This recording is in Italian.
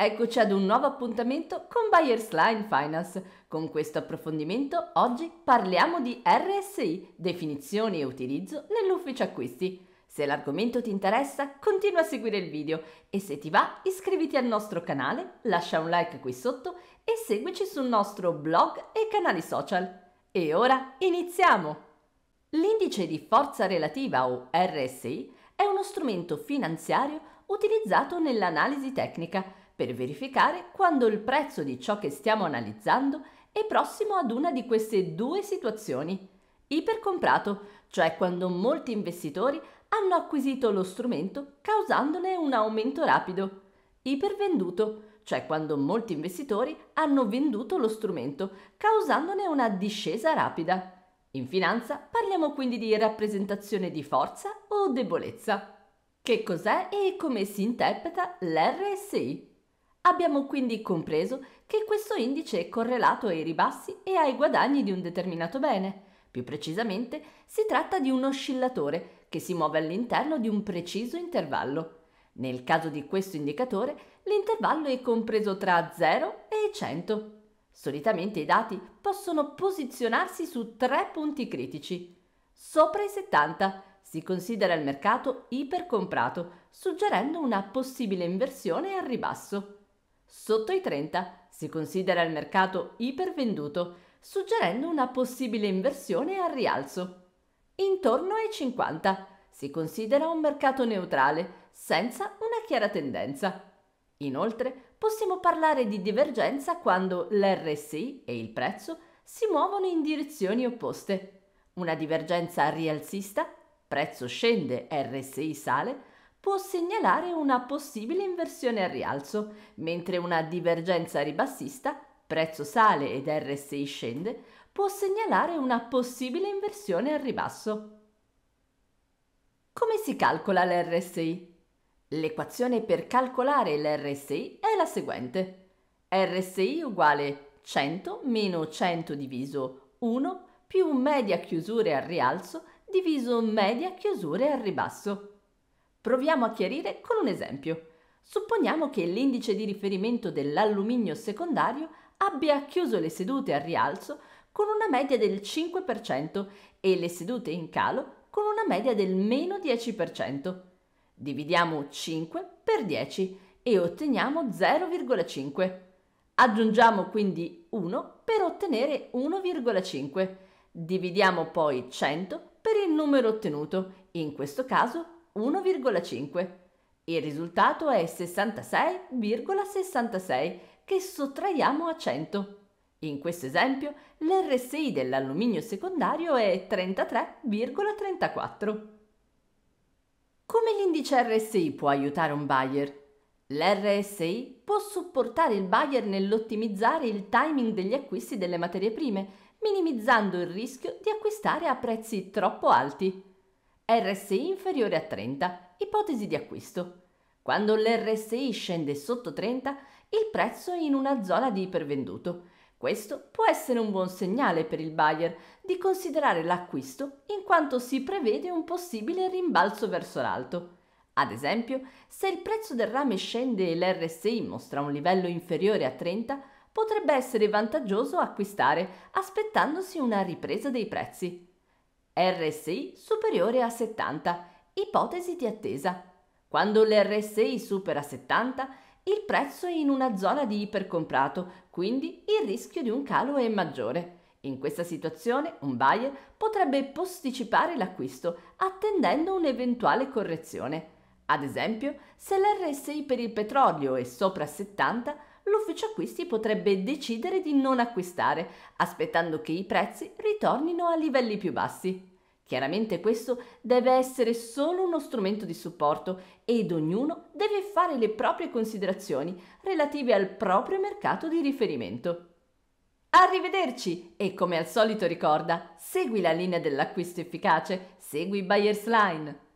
Eccoci ad un nuovo appuntamento con Buyer's Line Finance. Con questo approfondimento oggi parliamo di RSI, definizioni e utilizzo nell'ufficio acquisti. Se l'argomento ti interessa, continua a seguire il video e se ti va iscriviti al nostro canale, lascia un like qui sotto e seguici sul nostro blog e canali social. E ora iniziamo! L'indice di forza relativa o RSI è uno strumento finanziario utilizzato nell'analisi tecnica per verificare quando il prezzo di ciò che stiamo analizzando è prossimo ad una di queste due situazioni. Ipercomprato, cioè quando molti investitori hanno acquisito lo strumento causandone un aumento rapido. Ipervenduto, cioè quando molti investitori hanno venduto lo strumento causandone una discesa rapida. In finanza parliamo quindi di rappresentazione di forza o debolezza. Che cos'è e come si interpreta l'RSI? Abbiamo quindi compreso che questo indice è correlato ai ribassi e ai guadagni di un determinato bene. Più precisamente, si tratta di un oscillatore che si muove all'interno di un preciso intervallo. Nel caso di questo indicatore, l'intervallo è compreso tra 0 e 100. Solitamente i dati possono posizionarsi su tre punti critici. Sopra i 70 si considera il mercato ipercomprato, suggerendo una possibile inversione al ribasso. Sotto i 30 si considera il mercato ipervenduto, suggerendo una possibile inversione al rialzo. Intorno ai 50 si considera un mercato neutrale, senza una chiara tendenza. Inoltre, possiamo parlare di divergenza quando l'RSI e il prezzo si muovono in direzioni opposte. Una divergenza rialzista, prezzo scende, RSI sale, può segnalare una possibile inversione al rialzo, mentre una divergenza ribassista, prezzo sale ed RSI scende, può segnalare una possibile inversione al ribasso. Come si calcola l'RSI? L'equazione per calcolare l'RSI è la seguente. RSI uguale 100 meno 100 diviso 1 più media chiusure al rialzo diviso media chiusure al ribasso. Proviamo a chiarire con un esempio. Supponiamo che l'indice di riferimento dell'alluminio secondario abbia chiuso le sedute al rialzo con una media del 5% e le sedute in calo con una media del meno 10%. Dividiamo 5 per 10 e otteniamo 0,5. Aggiungiamo quindi 1 per ottenere 1,5. Dividiamo poi 100 per il numero ottenuto, in questo caso 1,5. Il risultato è 66,66 che sottraiamo a 100. In questo esempio l'RSI dell'alluminio secondario è 33,34. Come l'indice RSI può aiutare un buyer? L'RSI può supportare il buyer nell'ottimizzare il timing degli acquisti delle materie prime, minimizzando il rischio di acquistare a prezzi troppo alti. RSI inferiore a 30, ipotesi di acquisto. Quando l'RSI scende sotto 30, il prezzo è in una zona di ipervenduto. Questo può essere un buon segnale per il buyer di considerare l'acquisto in quanto si prevede un possibile rimbalzo verso l'alto. Ad esempio, se il prezzo del rame scende e l'RSI mostra un livello inferiore a 30, potrebbe essere vantaggioso acquistare aspettandosi una ripresa dei prezzi. RSI superiore a 70, ipotesi di attesa. Quando l'RSI supera 70, il prezzo è in una zona di ipercomprato, quindi il rischio di un calo è maggiore. In questa situazione un buyer potrebbe posticipare l'acquisto, attendendo un'eventuale correzione. Ad esempio, se l'RSI per il petrolio è sopra 70, l'ufficio acquisti potrebbe decidere di non acquistare, aspettando che i prezzi ritornino a livelli più bassi. Chiaramente questo deve essere solo uno strumento di supporto ed ognuno deve fare le proprie considerazioni relative al proprio mercato di riferimento. Arrivederci e come al solito ricorda, segui la linea dell'acquisto efficace, segui Buyer's Line.